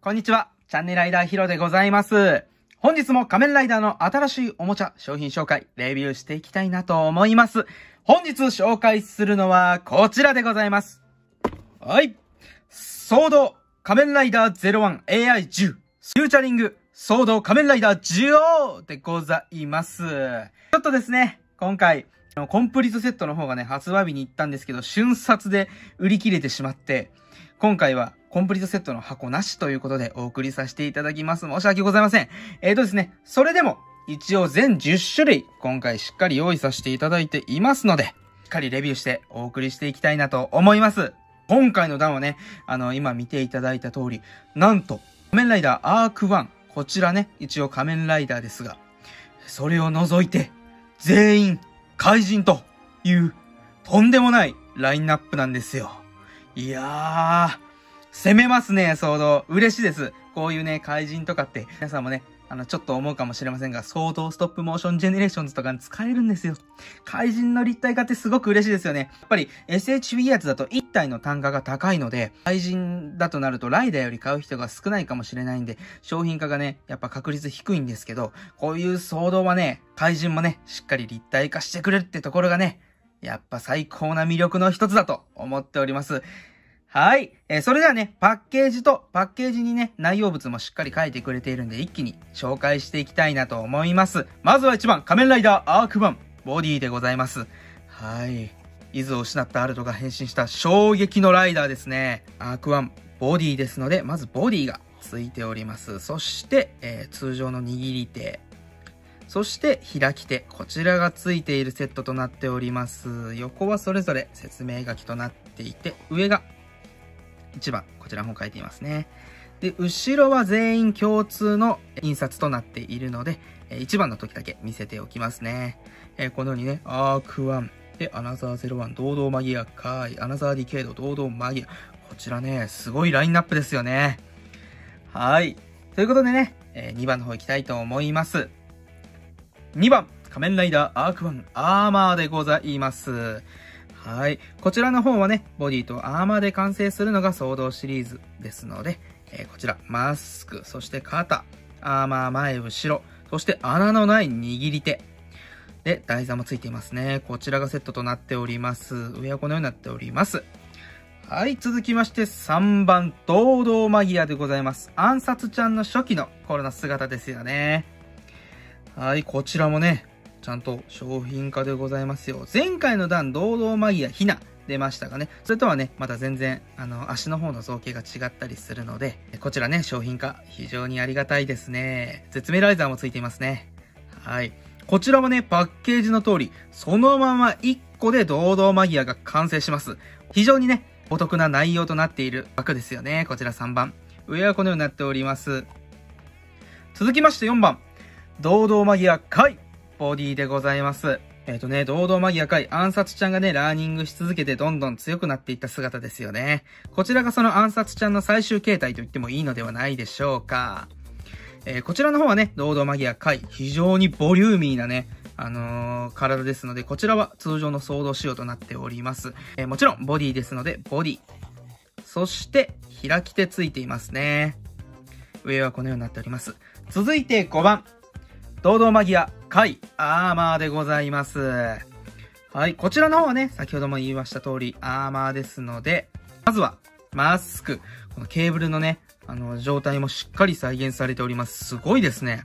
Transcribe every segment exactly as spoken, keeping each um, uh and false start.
こんにちは。チャンネルライダーヒロでございます。本日も仮面ライダーの新しいおもちゃ、商品紹介、レビューしていきたいなと思います。本日紹介するのはこちらでございます。はい。ソード仮面ライダー ゼロワンエーアイじゅう、フューチャリング、ソード仮面ライダージオーでございます。ちょっとですね、今回、コンプリートセットの方がね、発売日に行ったんですけど、瞬殺で売り切れてしまって、今回はコンプリートセットの箱なしということでお送りさせていただきます。申し訳ございません。えーとですね、それでも一応全じゅっしゅるい今回しっかり用意させていただいていますので、しっかりレビューしてお送りしていきたいなと思います。今回の段はね、あの、今見ていただいた通り、なんと、仮面ライダーアークワン、こちらね、一応仮面ライダーですが、それを除いて全員怪人というとんでもないラインナップなんですよ。いやー、攻めますね、ソード。嬉しいです。こういうね、怪人とかって、皆さんもね、あの、ちょっと思うかもしれませんが、ソードストップモーションジェネレーションズとかに使えるんですよ。怪人の立体化ってすごく嬉しいですよね。やっぱり エスエイチビー やつだといったいの単価が高いので、怪人だとなるとライダーより買う人が少ないかもしれないんで、商品化がね、やっぱ確率低いんですけど、こういうソードはね、怪人もね、しっかり立体化してくれるってところがね、やっぱ最高な魅力の一つだと思っております。はい。えー、それではね、パッケージと、パッケージにね、内容物もしっかり書いてくれているんで、一気に紹介していきたいなと思います。まずはいちばん、仮面ライダーアークワン、ボディでございます。はい。伊豆を失ったアルトが変身した衝撃のライダーですね。アークワン、ボディですので、まずボディがついております。そして、えー、通常の握り手。そして、開き手。こちらが付いているセットとなっております。横はそれぞれ説明書きとなっていて、上がいちばん。こちらも書いていますね。で、後ろは全員共通の印刷となっているので、いちばんの時だけ見せておきますね。このようにね、アークワン。で、アナザーゼロワン、堂々マギア、カーイ、アナザーディケード、堂々マギア。こちらね、すごいラインナップですよね。はい。ということでね、にばんの方行きたいと思います。にばん、仮面ライダーアークワンアーマーでございます。はい。こちらの方はね、ボディとアーマーで完成するのがソードシリーズですので、えー、こちら、マスク、そして肩、アーマー前後ろ、そして穴のない握り手。で、台座もついていますね。こちらがセットとなっております。上はこのようになっております。はい。続きまして、さんばん、堂々マギアでございます。暗殺ちゃんの初期の頃の姿ですよね。はい、こちらもね、ちゃんと商品化でございますよ。前回の段、堂々マギア、ヒナ出ましたがね、それとはね、また全然、あの、足の方の造形が違ったりするので、こちらね、商品化、非常にありがたいですね。絶命ライザーもついていますね。はい。こちらもね、パッケージの通り、そのままいっこで堂々マギアが完成します。非常にね、お得な内容となっている枠ですよね。こちらさんばん。上はこのようになっております。続きましてよんばん。堂々マギア回ボディでございます。えっ、ー、とね、堂々マギア回暗殺ちゃんがね、ラーニングし続けてどんどん強くなっていった姿ですよね。こちらがその暗殺ちゃんの最終形態と言ってもいいのではないでしょうか。えー、こちらの方はね、堂々マギア回非常にボリューミーなね、あのー、体ですので、こちらは通常のソード仕様となっております。えー、もちろんボディですので、ボディ。そして、開き手ついていますね。上はこのようになっております。続いてごばん。堂々マギア、回、アーマーでございます。はい、こちらの方はね、先ほども言いました通り、アーマーですので、まずは、マスク。このケーブルのね、あの、状態もしっかり再現されております。すごいですね。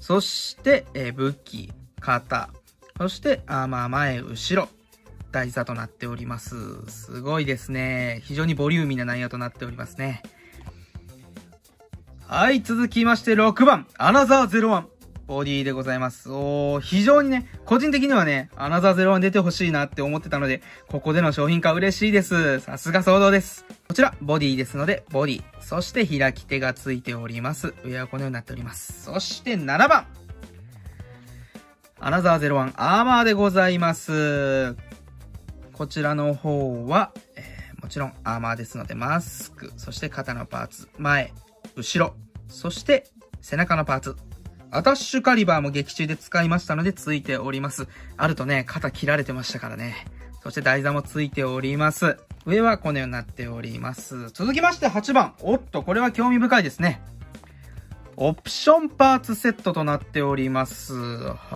そして、えー、武器、肩。そして、アーマー前、後ろ。台座となっております。すごいですね。非常にボリューミーな内容となっておりますね。はい、続きましてろくばん、アナザーゼロワン。ボディでございます。おー、非常にね、個人的にはね、アナザーゼロワン出てほしいなって思ってたので、ここでの商品化嬉しいです。さすがソードです。こちら、ボディですので、ボディ。そして、開き手がついております。上はこのようになっております。そして、ななばん。アナザーゼロワンアーマーでございます。こちらの方は、えー、もちろんアーマーですので、マスク、そして肩のパーツ、前、後ろ、そして背中のパーツ。アタッシュカリバーも劇中で使いましたので付いております。あるとね、肩切られてましたからね。そして台座も付いております。上はこのようになっております。続きましてはちばん。おっと、これは興味深いですね。オプションパーツセットとなっております。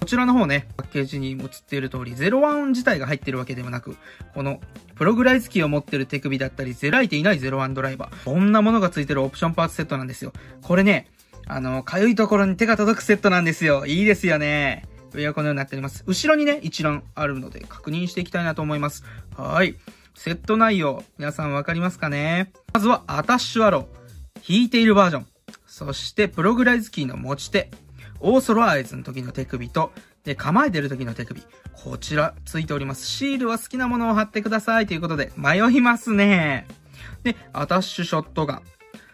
こちらの方ね、パッケージに映っている通り、ゼロワン自体が入っているわけではなく、このプログライズキーを持っている手首だったり、ゼラいていないゼロワンドライバー。こんなものが付いてるオプションパーツセットなんですよ。これね、あの、かゆいところに手が届くセットなんですよ。いいですよね。上はこのようになっております。後ろにね、一覧あるので確認していきたいなと思います。はい。セット内容、皆さんわかりますかね？まずはアタッシュアロー、引いているバージョン。そして、プログライズキーの持ち手。オーソロアイズの時の手首と、で、構えてる時の手首。こちら、ついております。シールは好きなものを貼ってください。ということで、迷いますね。で、アタッシュショットガン。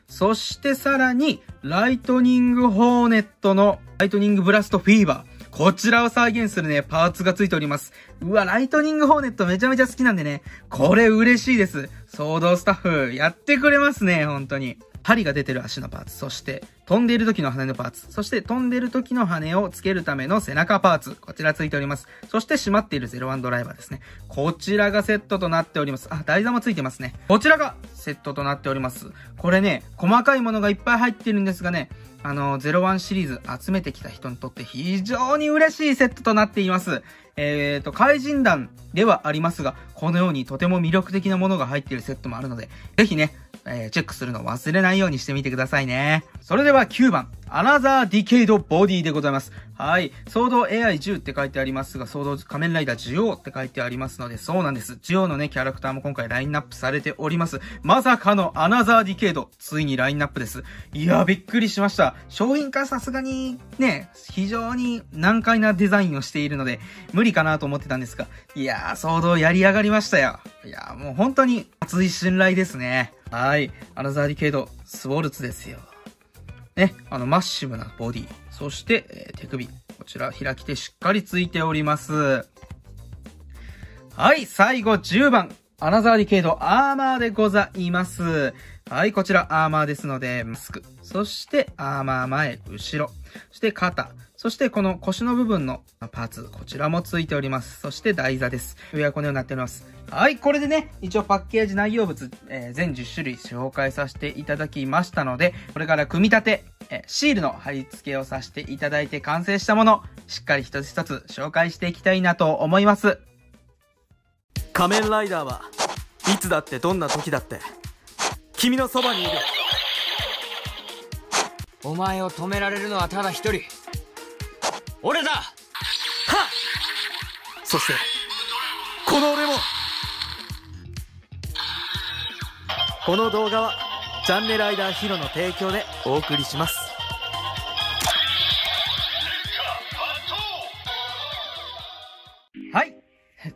そして、さらに、ライトニングホーネットの、ライトニングブラストフィーバー。こちらを再現するね、パーツがついております。うわ、ライトニングホーネットめちゃめちゃ好きなんでね、これ嬉しいです。ソードスタッフ、やってくれますね、本当に。針が出てる足のパーツ、そして飛んでいる時の羽のパーツ、そして飛んでいる時の羽をつけるための背中パーツ、こちらついております。そして閉まっているゼロワンドライバーですね。こちらがセットとなっております。あ、台座もついてますね。こちらがセットとなっております。これね、細かいものがいっぱい入ってるんですがね、あの、ゼロワンシリーズ集めてきた人にとって非常に嬉しいセットとなっています。えーと、怪人団ではありますが、このようにとても魅力的なものが入っているセットもあるので、ぜひね、えー、チェックするのを忘れないようにしてみてくださいね。それではきゅうばん、アナザーディケイドボディでございます。はい。ソード エーアイじゅう って書いてありますが、ソード仮面ライダージオウって書いてありますので、そうなんです。ジオウのね、キャラクターも今回ラインナップされております。まさかのアナザーディケイド、ついにラインナップです。いや、びっくりしました。商品化さすがにね、非常に難解なデザインをしているので、無理かなと思ってたんですが、いやー、騒動やり上がりましたよ。いやー、もう本当に熱い信頼ですね。はい。アナザーディケイド、スウォルツですよ。ね、あの、マッシブなボディ。そして、えー、手首。こちら、開き手しっかりついております。はい、最後じゅうばん。アナザーディケイドアーマーでございます。はい、こちらアーマーですので、マスク。そしてアーマー前、後ろ。そして肩。そしてこの腰の部分のパーツ。こちらもついております。そして台座です。上はこのようになっております。はい、これでね、一応パッケージ内容物、えー、全じゅっしゅるい紹介させていただきましたので、これから組み立て、えー、シールの貼り付けをさせていただいて完成したもの、しっかり一つ一つ紹介していきたいなと思います。仮面ライダーはいつだってどんな時だって君のそばにいる。お前を止められるのはただ一人、俺だ。はっ。そしてこの俺も。この動画はチャンネルライダーヒロの提供でお送りします。はい。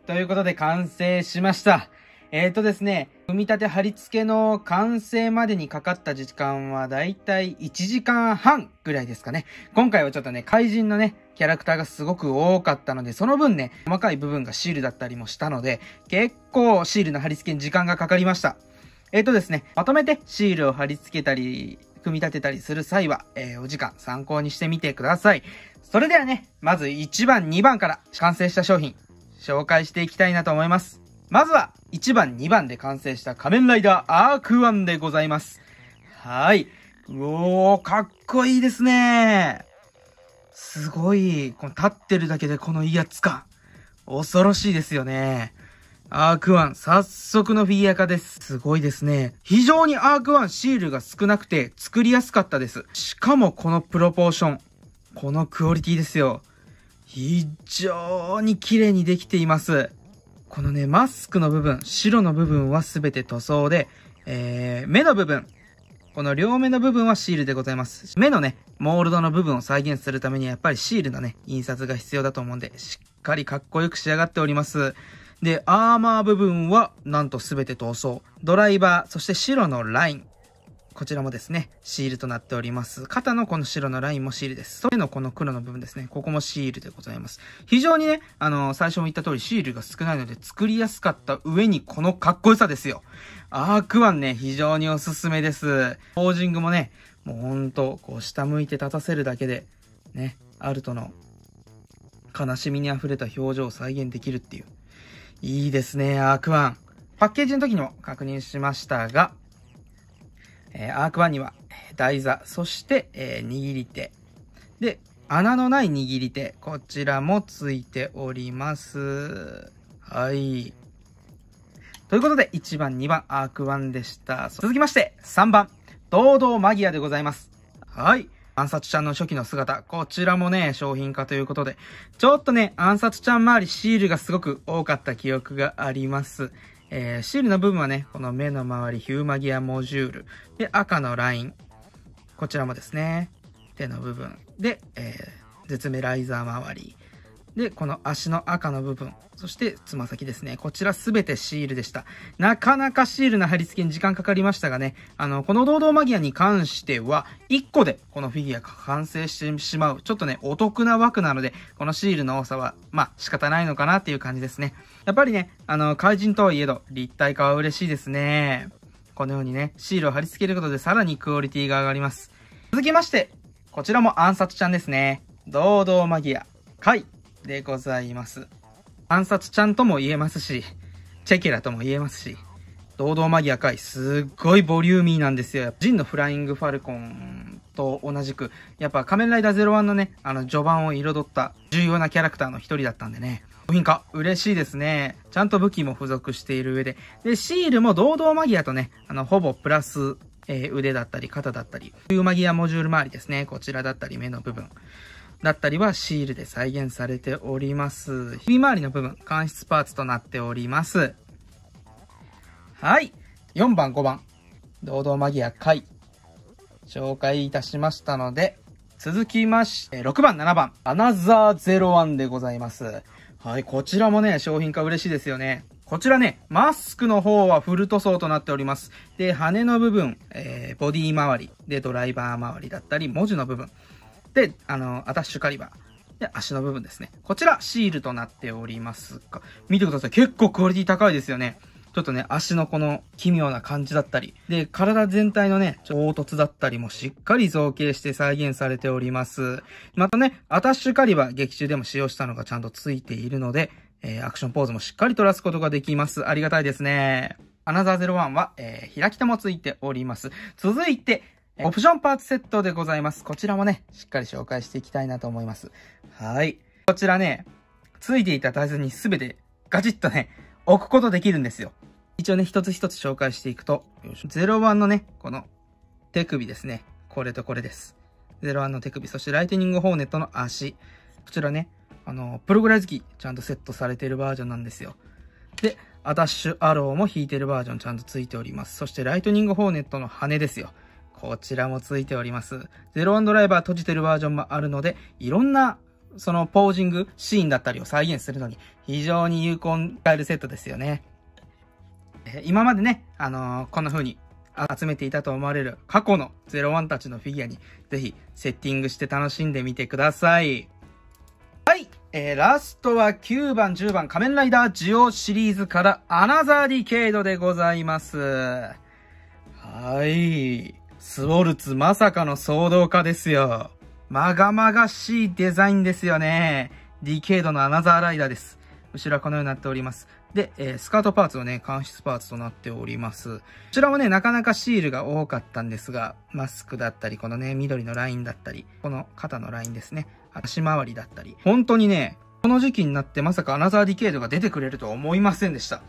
ということで完成しました。えっとですね、組み立て貼り付けの完成までにかかった時間はだいたいいちじかんはんぐらいですかね。今回はちょっとね、怪人のね、キャラクターがすごく多かったので、その分ね、細かい部分がシールだったりもしたので、結構シールの貼り付けに時間がかかりました。えっとですね、まとめてシールを貼り付けたり、組み立てたりする際は、えー、お時間参考にしてみてください。それではね、まずいちばん、にばんから完成した商品。紹介していきたいなと思います。まずはいちばん、にばんで完成した仮面ライダーアークワンでございます。はい。うおー、かっこいいですね。すごい。この立ってるだけでこの威圧感。恐ろしいですよね。アークワン、早速のフィギュア化です。すごいですね。非常にアークワンシールが少なくて作りやすかったです。しかもこのプロポーション。このクオリティですよ。非常に綺麗にできています。このね、マスクの部分、白の部分はすべて塗装で、えー、目の部分、この両目の部分はシールでございます。目のね、モールドの部分を再現するためにはやっぱりシールのね、印刷が必要だと思うんで、しっかりかっこよく仕上がっております。で、アーマー部分はなんとすべて塗装。ドライバー、そして白のライン。こちらもですね、シールとなっております。肩のこの白のラインもシールです。それのこの黒の部分ですね。ここもシールでございます。非常にね、あのー、最初も言った通りシールが少ないので作りやすかった上にこのかっこよさですよ。アークワンね、非常におすすめです。ポージングもね、もうほんと、こう下向いて立たせるだけで、ね、アルトの悲しみに溢れた表情を再現できるっていう。いいですね、アークワン。パッケージの時にも確認しましたが、えー、アークワンには台座、そして、えー、握り手。で、穴のない握り手。こちらもついております。はい。ということで、いちばん、にばん、アークワンでした。続きまして、さんばん、堂々マギアでございます。はい。暗殺ちゃんの初期の姿。こちらもね、商品化ということで。ちょっとね、暗殺ちゃん周りシールがすごく多かった記憶があります。えー、シールの部分はね、この目の周りヒューマギアモジュール。で、赤のライン。こちらもですね、手の部分。で、えー、絶滅ライザー周り。で、この足の赤の部分。そして、つま先ですね。こちらすべてシールでした。なかなかシールの貼り付けに時間かかりましたがね、あの、この堂々マギアに関しては、いっこでこのフィギュアが完成してしまう。ちょっとね、お得な枠なので、このシールの多さは、まあ、仕方ないのかなっていう感じですね。やっぱりね、あの、怪人とはいえど、立体化は嬉しいですね。このようにね、シールを貼り付けることでさらにクオリティが上がります。続きまして、こちらも暗殺ちゃんですね。堂々マギア、怪でございます。暗殺ちゃんとも言えますし、チェケラとも言えますし、堂々マギア怪、すっごいボリューミーなんですよ。ジンのフライングファルコンと同じく、やっぱ仮面ライダーゼロワンのね、あの序盤を彩った重要なキャラクターの一人だったんでね、商品化、嬉しいですね。ちゃんと武器も付属している上で、で、シールも堂々マギアとね、あの、ほぼプラス、えー、腕だったり肩だったり、ヒューマギアモジュール周りですね、こちらだったり目の部分。だったりはシールで再現されております。ひび回りの部分、間質パーツとなっております。はい。よんばん、ごばん、堂々マギア怪、紹介いたしましたので、続きまして、ろくばん、ななばん、アナザーゼロワンでございます。はい、こちらもね、商品化嬉しいですよね。こちらね、マスクの方はフル塗装となっております。で、羽の部分、えー、ボディ周り、で、ドライバー周りだったり、文字の部分。で、あの、アタッシュカリバー。で、足の部分ですね。こちら、シールとなっておりますが、見てください。結構クオリティ高いですよね。ちょっとね、足のこの奇妙な感じだったり、で、体全体のね、凹凸だったりもしっかり造形して再現されております。またね、アタッシュカリバー、劇中でも使用したのがちゃんとついているので、えー、アクションポーズもしっかり取らすことができます。ありがたいですね。アナザーゼロワンは、えー、開き手もついております。続いて、オプションパーツセットでございます。こちらもね、しっかり紹介していきたいなと思います。はい。こちらね、ついていた台座にすべてガチッとね、置くことできるんですよ。一応ね、一つ一つ紹介していくと、ゼロワンのね、この手首ですね。これとこれです。ゼロワンの手首、そしてライテニングホーネットの足。こちらね、あの、プログライズ機ちゃんとセットされているバージョンなんですよ。で、アタッシュアローも引いているバージョンちゃんとついております。そしてライトニングホーネットの羽ですよ。こちらもついております。ゼロワンドライバー閉じてるバージョンもあるので、いろんな、そのポージング、シーンだったりを再現するのに、非常に有効に使えるセットですよね。えー、今までね、あのー、こんな風に集めていたと思われる過去のゼロワンたちのフィギュアに、ぜひセッティングして楽しんでみてください。はい、えー、ラストはきゅうばん、じゅうばん、仮面ライダージオシリーズから、アナザーディケイドでございます。はい。スウォルツまさかの騒動化ですよ。まがまがしいデザインですよね。ディケイドのアナザーライダーです。後ろはこのようになっております。で、えー、スカートパーツをね、間質パーツとなっております。こちらもね、なかなかシールが多かったんですが、マスクだったり、このね、緑のラインだったり、この肩のラインですね。足回りだったり。本当にね、この時期になってまさかアナザーディケイドが出てくれるとは思いませんでした。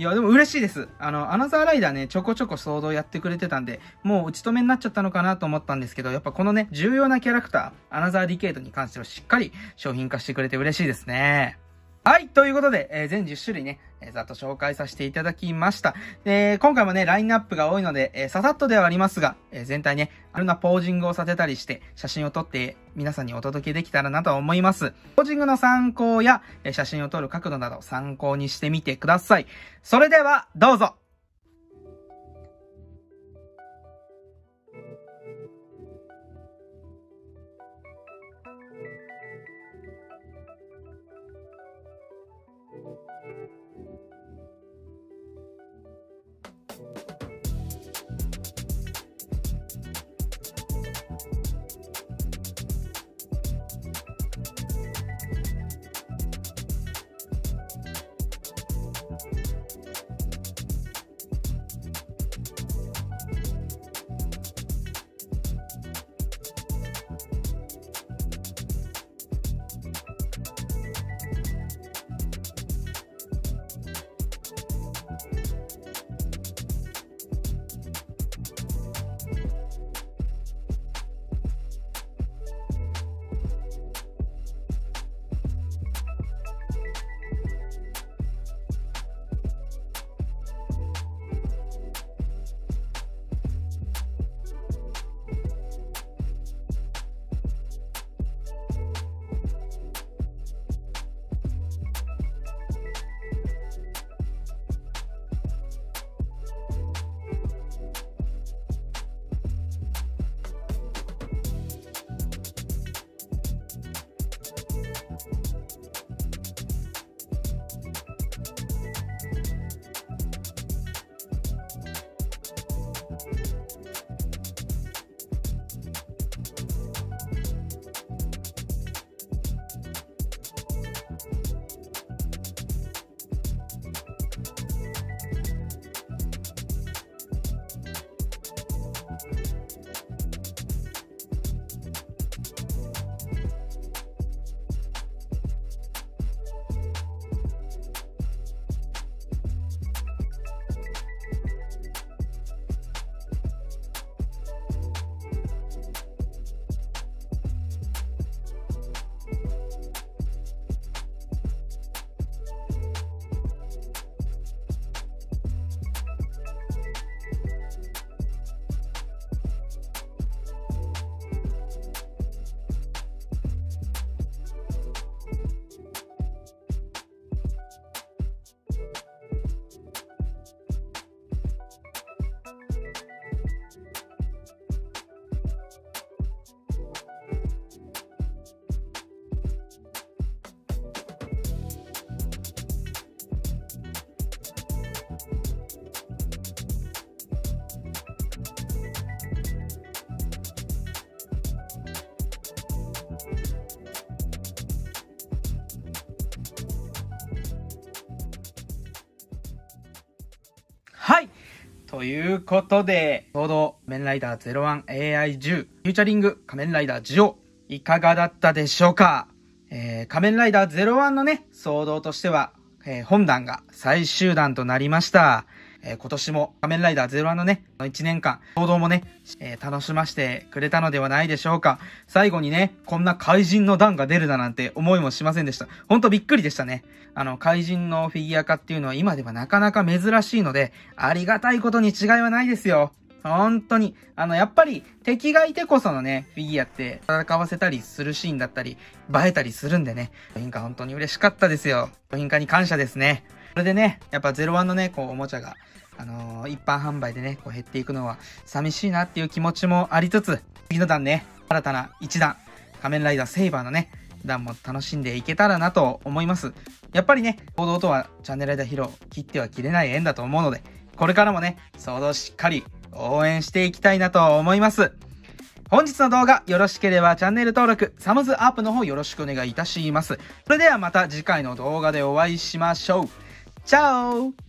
いや、でも嬉しいです。あの、アナザーライダーね、ちょこちょこ騒動やってくれてたんで、もう打ち止めになっちゃったのかなと思ったんですけど、やっぱこのね、重要なキャラクター、アナザーディケイドに関してはしっかり商品化してくれて嬉しいですね。はい、ということで、えー、全じゅっ種類ね、えー、ざっと紹介させていただきました。えー、今回もね、ラインナップが多いので、えー、ささっとではありますが、えー、全体ね、いろんなポージングをさせたりして、写真を撮って、皆さんにお届けできたらなと思います。ポージングの参考や、えー、写真を撮る角度など参考にしてみてください。それでは、どうぞ。はいということで、ちょうど仮面ライダー ゼロワンエーアイじゅう フューチャリング仮面ライダージオ、いかがだったでしょうか。えー、仮面ライダーゼロワンのね、騒動としては、えー、本弾が最終弾となりました。えー、今年も仮面ライダーゼロワンのね、いちねんかん、騒動もね、えー、楽しませてくれたのではないでしょうか。最後にね、こんな怪人の弾が出るだなんて思いもしませんでした。ほんとびっくりでしたね。あの、怪人のフィギュア化っていうのは今ではなかなか珍しいので、ありがたいことに違いはないですよ。本当に。あの、やっぱり敵がいてこそのね、フィギュアって戦わせたりするシーンだったり、映えたりするんでね、商品化本当に嬉しかったですよ。商品化に感謝ですね。それでね、やっぱゼロワンのね、こう、おもちゃが、あのー、一般販売でね、こう減っていくのは寂しいなっていう気持ちもありつつ、次の弾ね、新たな一弾、仮面ライダーセイバーのね、弾も楽しんでいけたらなと思います。やっぱりね、報道とはチャンネルライダーヒロー、切っては切れない縁だと思うので、これからもね、騒動しっかり応援していきたいなと思います。本日の動画よろしければチャンネル登録、サムズアップの方よろしくお願いいたします。それではまた次回の動画でお会いしましょう。チャオ。